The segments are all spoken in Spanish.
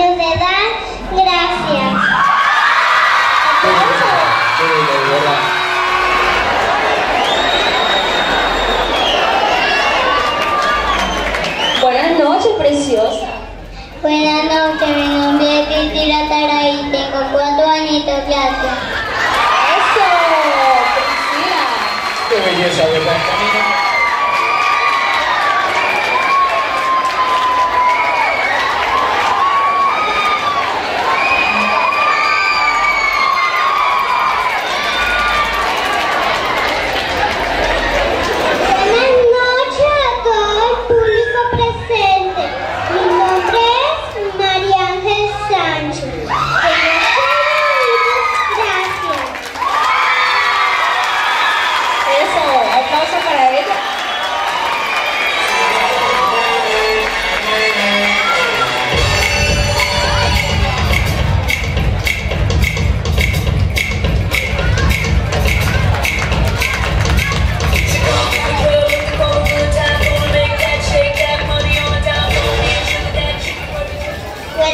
que te dan gracias. Buenas noches, preciosa. Buenas noches, mi nombre es Cristina Tarahí, tengo 4 añitos, gracias. ¡Eso! ¡Qué belleza, verdad!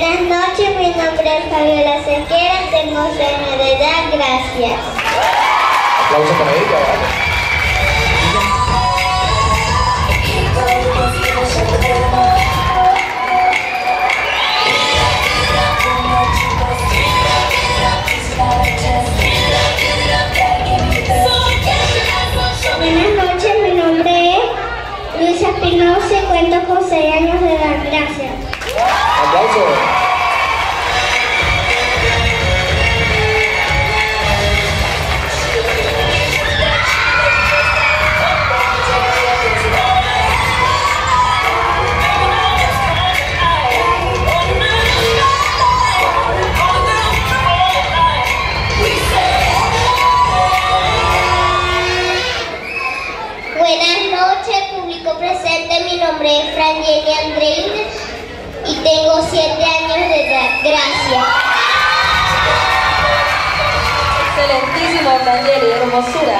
Buenas noches, mi nombre es Fabiola Cerquera, tengo 6 años de edad, gracias. Aplauso para ella, ¿vale? Buenas noches, mi nombre es Luisa Pino, cuento con 6 años de edad, gracias. Aplauso. Mi nombre es Frangeli Andrés y tengo 7 años de edad. Gracias. Excelentísimo, Frangeli, hermosura.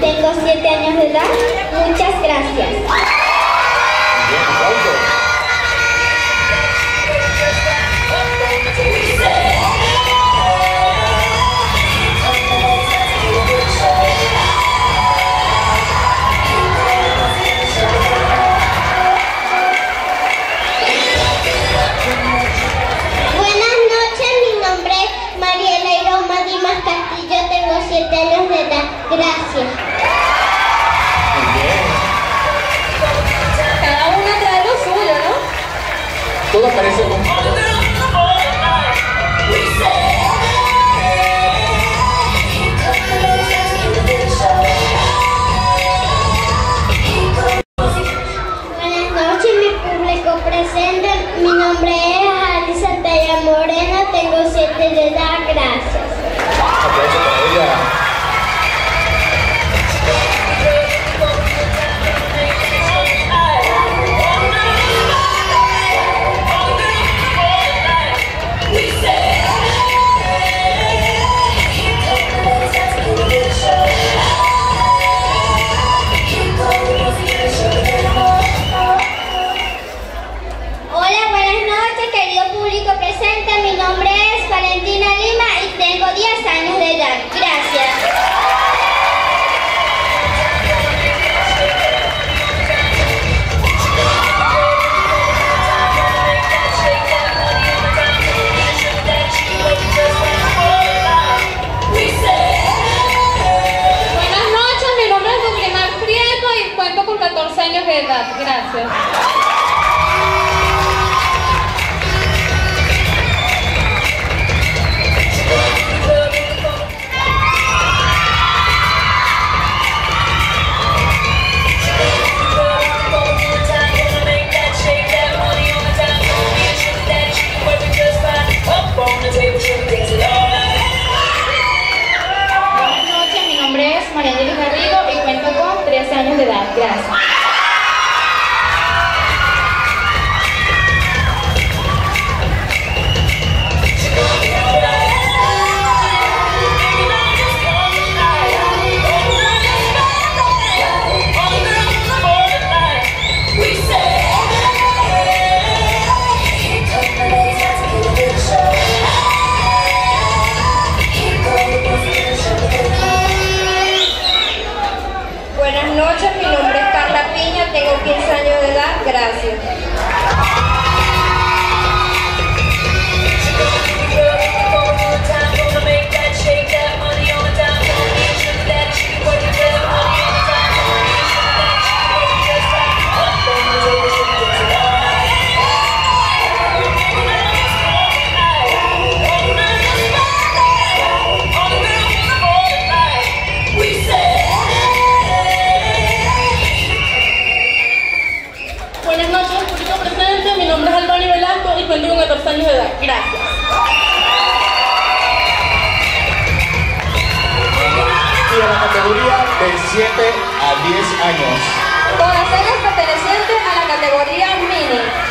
Tengo 7 años de edad. Muchas gracias. Todo parece como... Buenas noches, mi público presente. Mi nombre es Alicia Tella Morena, tengo 7 de edad, gracias. Aplausos para ella. Mi nombre es Valentina Lima y tengo 10 años de edad. Gracias. Buenas noches, mi nombre es Omar Prieto y cuento con 14 años de edad. Gracias. Buenas noches, mi nombre es María Andrés y cuento con a 10 años. Todas ellas pertenecientes a la categoría mini.